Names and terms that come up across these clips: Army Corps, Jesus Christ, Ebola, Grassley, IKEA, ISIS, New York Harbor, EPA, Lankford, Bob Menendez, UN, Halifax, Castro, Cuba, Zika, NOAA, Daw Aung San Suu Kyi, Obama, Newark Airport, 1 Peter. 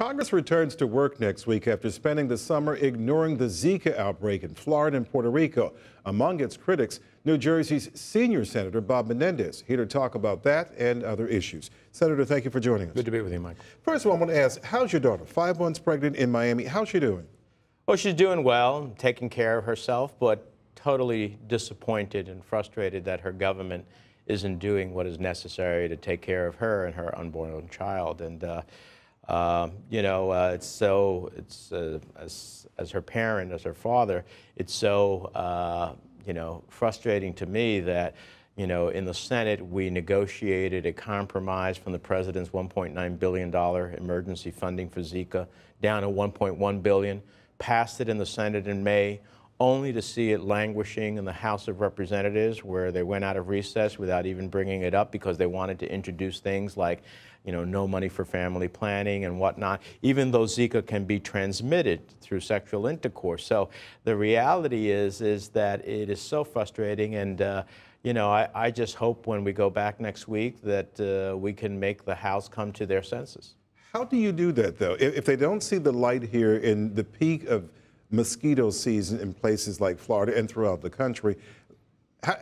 Congress returns to work next week after spending the summer ignoring the Zika outbreak in Florida and Puerto Rico. Among its critics, New Jersey's senior Senator Bob Menendez, here to talk about that and other issues. Senator, thank you for joining us. Good to be with you, Mike. First of all, I want to ask, how's your daughter? 5 months pregnant in Miami. How's she doing? Well, she's doing well, taking care of herself, but totally disappointed and frustrated that her government isn't doing what is necessary to take care of her and her unborn child. And as her parent, as her father, it's so frustrating to me that in the Senate we negotiated a compromise from the president's $1.9 billion emergency funding for Zika down to $1.1 billion, passed it in the Senate in May, only to see it languishing in the House of Representatives, where they went out of recess without even bringing it up because they wanted to introduce things like, no money for family planning and whatnot, even though Zika can be transmitted through sexual intercourse. So the reality is that it is so frustrating, and I just hope when we go back next week that we can make the House come to their senses. How do you do that, though? If they don't see the light here in the peak of mosquito season in places like Florida and throughout the country,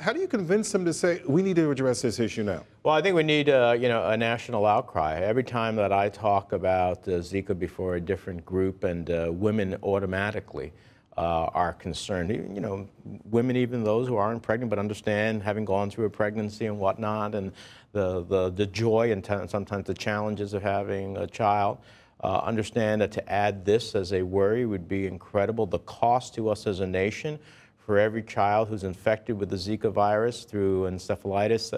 how do you convince them to say, we need to address this issue now? Well, I think we need a national outcry. Every time that I talk about Zika before a different group, and women automatically are concerned. Women, even those who aren't pregnant, but understand, having gone through a pregnancy and whatnot, and the joy and sometimes the challenges of having a child. Understand that to add this as a worry would be incredible. The cost to us as a nation for every child who's infected with the Zika virus through encephalitis,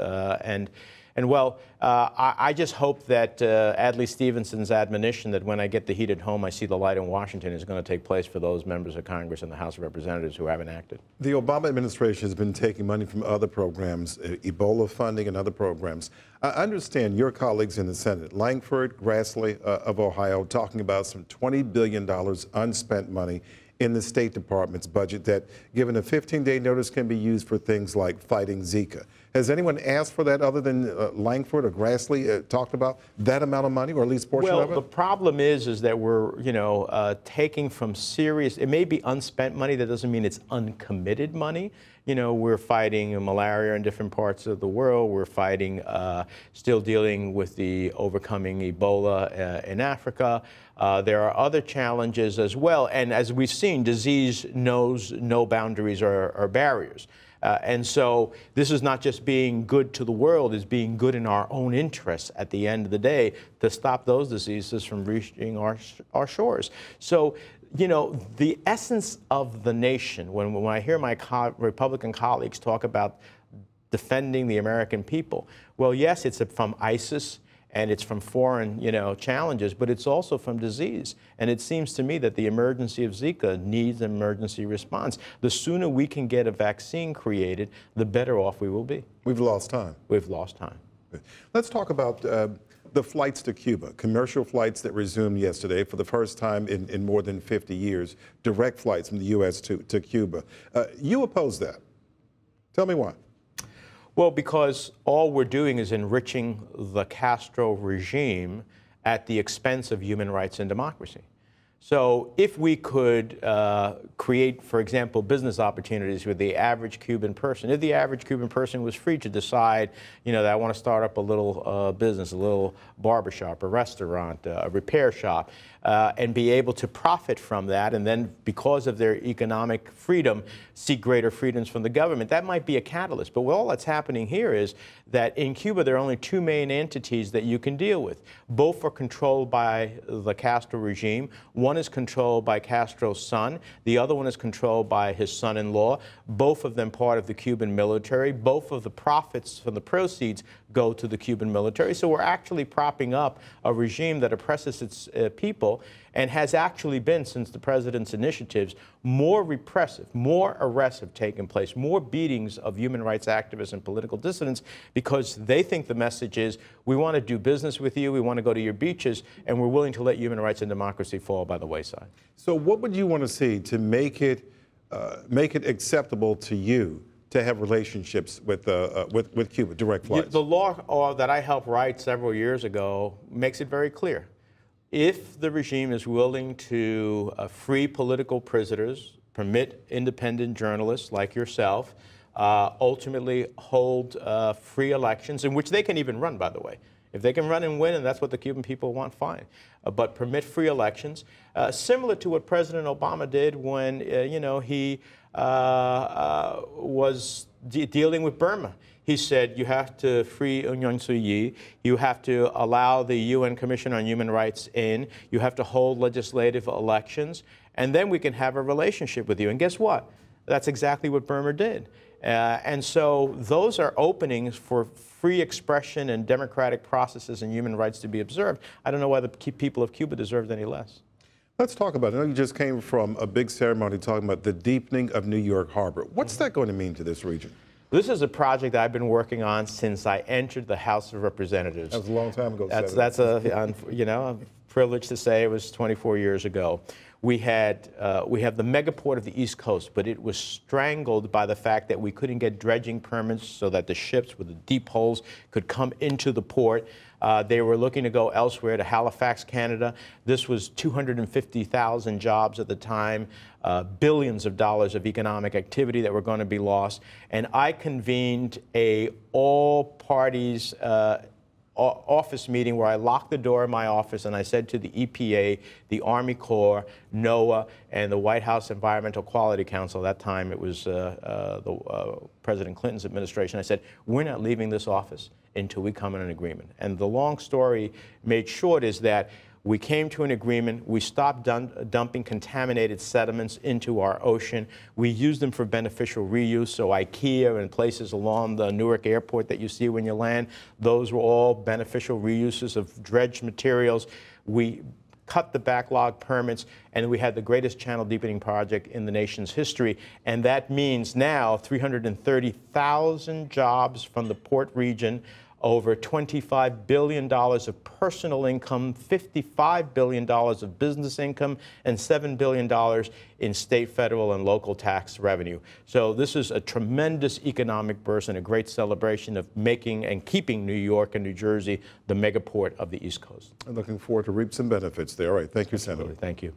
I just hope that Adlai Stevenson's admonition that when I get the heat at home, I see the light in Washington is going to take place for those members of Congress and the House of Representatives who haven't acted. The Obama administration has been taking money from other programs, Ebola funding and other programs. I understand your colleagues in the Senate, Lankford, Grassley of Ohio, talking about some $20 billion unspent money in the State Department's budget that, given a 15-day notice, can be used for things like fighting Zika. Has anyone asked for that other than Lankford or Grassley talked about that amount of money, or at least portion of it? Well, the problem is that we're, taking from serious, it may be unspent money, that doesn't mean it's uncommitted money. We're fighting malaria in different parts of the world. We're fighting, still dealing with the overcoming Ebola in Africa. There are other challenges as well. And as we've seen, disease knows no boundaries or barriers. And so this is not just being good to the world, it's being good in our own interests at the end of the day to stop those diseases from reaching our shores. So, the essence of the nation, when I hear my Republican colleagues talk about defending the American people, well, yes, it's from ISIS, and it's from foreign, challenges, but it's also from disease. And it seems to me that the emergency of Zika needs an emergency response. The sooner we can get a vaccine created, the better off we will be. We've lost time. We've lost time. Let's talk about the flights to Cuba, commercial flights that resumed yesterday for the first time in more than 50 years, direct flights from the U.S. to Cuba. You oppose that. Tell me why. Well, because all we're doing is enriching the Castro regime at the expense of human rights and democracy. So if we could create, for example, business opportunities with the average Cuban person, if the average Cuban person was free to decide, that I want to start up a little business, a little barbershop, a restaurant, a repair shop, and be able to profit from that, and then because of their economic freedom, seek greater freedoms from the government, that might be a catalyst. But all that's happening here is that in Cuba, there are only two main entities that you can deal with. Both are controlled by the Castro regime. One is controlled by Castro's son. The other one is controlled by his son-in-law. Both of them part of the Cuban military. Both of the profits from the proceeds go to the Cuban military. So we're actually propping up a regime that oppresses its people and has actually been, since the president's initiatives, more repressive, more arrests have taken place, more beatings of human rights activists and political dissidents, because they think the message is, we want to do business with you, we want to go to your beaches, and we're willing to let human rights and democracy fall by the wayside. So what would you want to see to make it acceptable to you to have relationships with Cuba, direct flights? The law that I helped write several years ago makes it very clear. If the regime is willing to free political prisoners, permit independent journalists like yourself, ultimately hold free elections, in which they can even run, by the way. If they can run and win, and that's what the Cuban people want, fine. But permit free elections, similar to what President Obama did when, he was dealing with Burma. He said, you have to free Aung San Suu Kyi, you have to allow the UN Commission on Human Rights in, you have to hold legislative elections, and then we can have a relationship with you. And guess what? That's exactly what Burma did. And so those are openings for free expression and democratic processes and human rights to be observed. I don't know why the people of Cuba deserved any less. Let's talk about it. I know you just came from a big ceremony talking about the deepening of New York Harbor. What's that going to mean to this region? This is a project I've been working on since I entered the House of Representatives. That was a long time ago. That's a, a privilege to say it was 24 years ago. We have the megaport of the East Coast, but it was strangled by the fact that we couldn't get dredging permits so that the ships with the deep holes could come into the port. They were looking to go elsewhere, to Halifax, Canada. This was 250,000 jobs at the time, billions of dollars of economic activity that were going to be lost. And I convened a all-parties office meeting where I locked the door of my office and I said to the EPA, the Army Corps, NOAA, and the White House Environmental Quality Council, at that time it was President Clinton's administration, I said, we're not leaving this office until we come in an agreement. And the long story made short is that we came to an agreement, we stopped dumping contaminated sediments into our ocean, we used them for beneficial reuse, so IKEA and places along the Newark Airport that you see when you land, those were all beneficial reuses of dredged materials. We cut the backlog permits, and we had the greatest channel deepening project in the nation's history, and that means now 330,000 jobs from the port region, over $25 billion of personal income, $55 billion of business income, and $7 billion in state, federal, and local tax revenue. So this is a tremendous economic burst and a great celebration of making and keeping New York and New Jersey the megaport of the East Coast. I'm looking forward to reap some benefits there. All right. Thank you, Senator. Absolutely. Thank you.